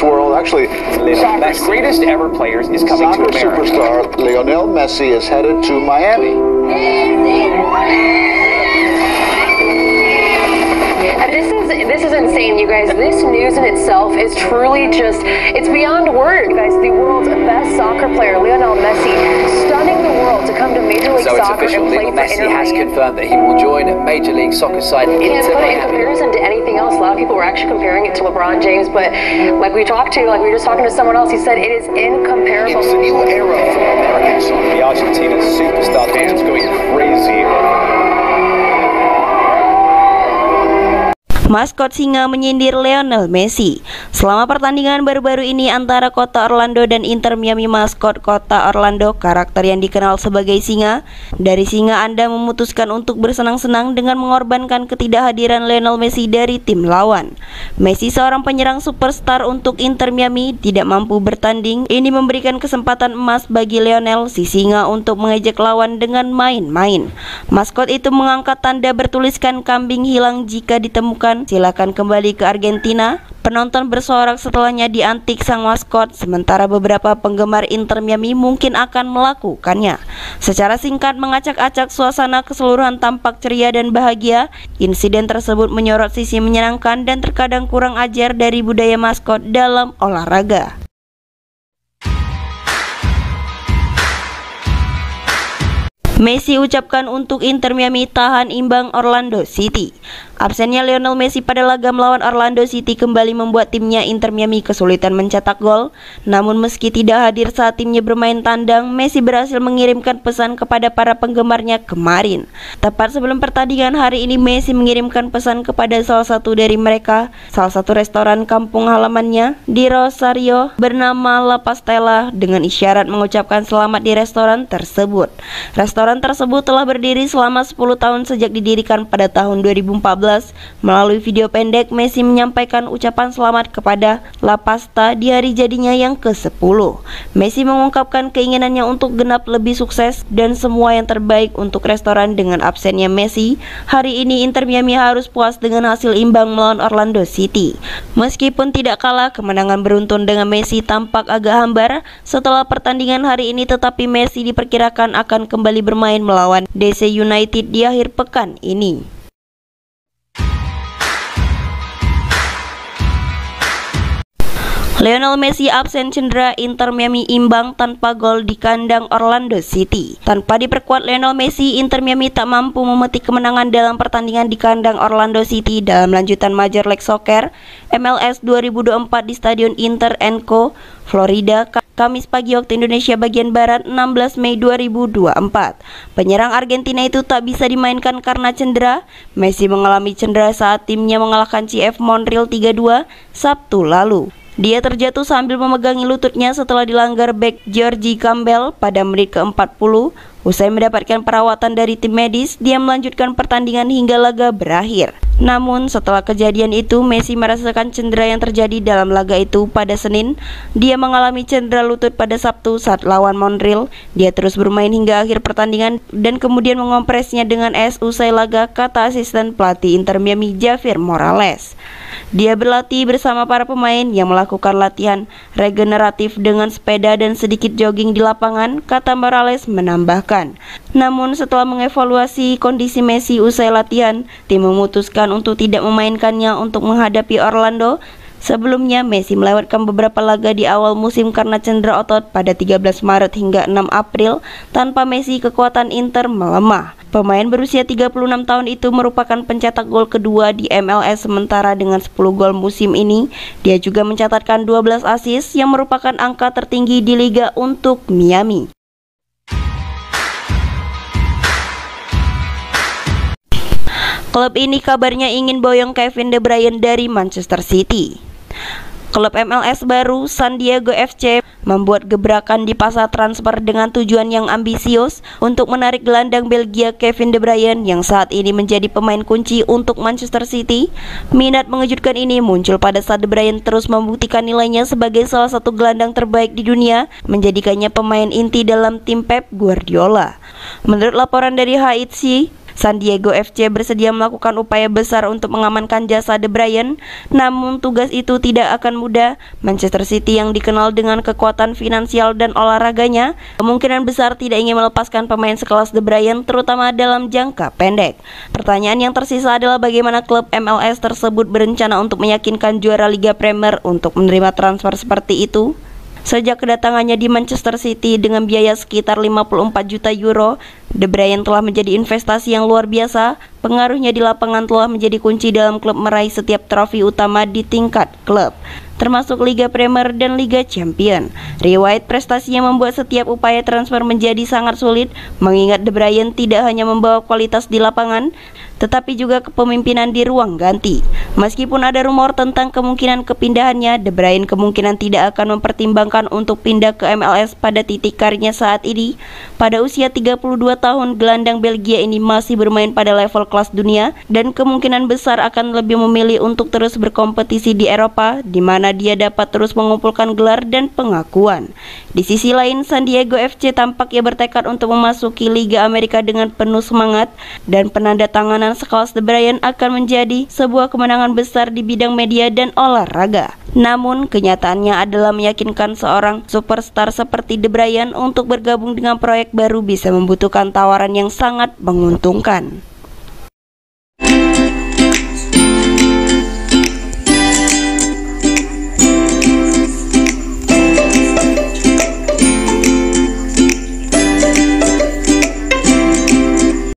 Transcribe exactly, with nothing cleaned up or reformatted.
this world. Actually, soccer's greatest ever players is coming to America. Soccer superstar Lionel Messi is headed to Miami. This is this is insane, you guys. This news in itself is truly just, it's beyond words, you guys. The world's best soccer player, Lionel Messi, stunning the world to come to Major League so Soccer and play for Inter Miami. So it's official. Lionel Messi has confirmed that he will join Major League Soccer side Inter Miami. Can't put it in comparison to anything else. A lot of people were actually comparing it to LeBron James, but like we talked to, like we were just talking to someone else, he said it is incomparable. It's a new era for American soccer. The Argentina superstar fans going crazy. Maskot singa menyindir Lionel Messi. Selama pertandingan baru-baru ini antara kota Orlando dan Inter Miami, maskot kota Orlando, karakter yang dikenal sebagai singa, dari singa Anda memutuskan untuk bersenang-senang dengan mengorbankan ketidakhadiran Lionel Messi dari tim lawan. Messi, seorang penyerang superstar untuk Inter Miami, tidak mampu bertanding. Ini memberikan kesempatan emas bagi Lionel, si singa, untuk mengejek lawan dengan main-main. Maskot itu mengangkat tanda bertuliskan "Kambing hilang jika ditemukan, silakan kembali ke Argentina". Penonton bersorak setelahnya diantik sang maskot, sementara beberapa penggemar Inter Miami mungkin akan melakukannya. Secara singkat mengacak-acak suasana keseluruhan tampak ceria dan bahagia. Insiden tersebut menyorot sisi menyenangkan dan terkadang kurang ajar dari budaya maskot dalam olahraga. Messi ucapkan untuk Inter Miami tahan imbang Orlando City. Absennya Lionel Messi pada laga melawan Orlando City kembali membuat timnya Inter Miami kesulitan mencetak gol. Namun meski tidak hadir saat timnya bermain tandang, Messi berhasil mengirimkan pesan kepada para penggemarnya kemarin. Tepat sebelum pertandingan hari ini, Messi mengirimkan pesan kepada salah satu dari mereka, salah satu restoran kampung halamannya di Rosario bernama La Pastela, dengan isyarat mengucapkan selamat di restoran tersebut. Restoran tersebut telah berdiri selama sepuluh tahun sejak didirikan pada tahun dua ribu empat belas. Melalui video pendek, Messi menyampaikan ucapan selamat kepada La Pasta di hari jadinya yang ke sepuluh. Messi mengungkapkan keinginannya untuk genap lebih sukses dan semua yang terbaik untuk restoran. Dengan absennya Messi, hari ini Inter Miami harus puas dengan hasil imbang melawan Orlando City. Meskipun tidak kalah, kemenangan beruntun dengan Messi tampak agak hambar setelah pertandingan hari ini, tetapi Messi diperkirakan akan kembali bermain main melawan D C United di akhir pekan ini. Lionel Messi absen cedera, Inter Miami imbang tanpa gol di kandang Orlando City. Tanpa diperkuat Lionel Messi, Inter Miami tak mampu memetik kemenangan dalam pertandingan di kandang Orlando City dalam lanjutan Major League Soccer M L S dua ribu dua puluh empat di Stadion Inter and Co, Florida, Kamis pagi waktu Indonesia bagian Barat, enam belas Mei dua ribu dua puluh empat. Penyerang Argentina itu tak bisa dimainkan karena cedera. Messi mengalami cedera saat timnya mengalahkan C F Montreal tiga dua Sabtu lalu. Dia terjatuh sambil memegangi lututnya setelah dilanggar bek Georgi Campbell pada menit ke empat puluh. Usai mendapatkan perawatan dari tim medis, dia melanjutkan pertandingan hingga laga berakhir. Namun setelah kejadian itu, Messi merasakan cedera yang terjadi dalam laga itu pada Senin. Dia mengalami cedera lutut pada Sabtu saat lawan Montreal. Dia terus bermain hingga akhir pertandingan dan kemudian mengompresnya dengan es usai laga, kata asisten pelatih Inter Miami, Javier Morales. Dia berlatih bersama para pemain yang melakukan latihan regeneratif dengan sepeda dan sedikit jogging di lapangan, kata Morales menambahkan. Namun setelah mengevaluasi kondisi Messi usai latihan, tim memutuskan untuk tidak memainkannya untuk menghadapi Orlando. Sebelumnya, Messi melewatkan beberapa laga di awal musim karena cedera otot pada tiga belas Maret hingga enam April. Tanpa Messi, kekuatan Inter melemah. Pemain berusia tiga puluh enam tahun itu merupakan pencetak gol kedua di M L S sementara dengan sepuluh gol musim ini. Dia juga mencatatkan dua belas assist yang merupakan angka tertinggi di liga untuk Miami. Klub ini kabarnya ingin boyong Kevin De Bruyne dari Manchester City. Klub M L S baru San Diego F C membuat gebrakan di pasar transfer dengan tujuan yang ambisius untuk menarik gelandang Belgia Kevin De Bruyne yang saat ini menjadi pemain kunci untuk Manchester City. Minat mengejutkan ini muncul pada saat De Bruyne terus membuktikan nilainya sebagai salah satu gelandang terbaik di dunia, menjadikannya pemain inti dalam tim Pep Guardiola. Menurut laporan dari H I T C, San Diego F C bersedia melakukan upaya besar untuk mengamankan jasa De Bruyne, namun tugas itu tidak akan mudah. Manchester City yang dikenal dengan kekuatan finansial dan olahraganya kemungkinan besar tidak ingin melepaskan pemain sekelas De Bruyne, terutama dalam jangka pendek. Pertanyaan yang tersisa adalah bagaimana klub M L S tersebut berencana untuk meyakinkan juara Liga Premier untuk menerima transfer seperti itu. Sejak kedatangannya di Manchester City dengan biaya sekitar lima puluh empat juta euro, De Bruyne telah menjadi investasi yang luar biasa. Pengaruhnya di lapangan telah menjadi kunci dalam klub meraih setiap trofi utama di tingkat klub, termasuk Liga Premier dan Liga Champion. Riwayat prestasinya membuat setiap upaya transfer menjadi sangat sulit, mengingat De Bruyne tidak hanya membawa kualitas di lapangan, tetapi juga kepemimpinan di ruang ganti. Meskipun ada rumor tentang kemungkinan kepindahannya, De Bruyne kemungkinan tidak akan mempertimbangkan untuk pindah ke M L S pada titik karirnya saat ini. Pada usia tiga puluh dua tahun, gelandang Belgia ini masih bermain pada level kelas dunia dan kemungkinan besar akan lebih memilih untuk terus berkompetisi di Eropa, di mana dia dapat terus mengumpulkan gelar dan pengakuan. Di sisi lain, San Diego F C tampaknya bertekad untuk memasuki Liga Amerika dengan penuh semangat, dan penandatanganan sekelas De Bruyne akan menjadi sebuah kemenangan besar di bidang media dan olahraga. Namun, kenyataannya adalah meyakinkan seorang superstar seperti De Bruyne untuk bergabung dengan proyek baru bisa membutuhkan tawaran yang sangat menguntungkan.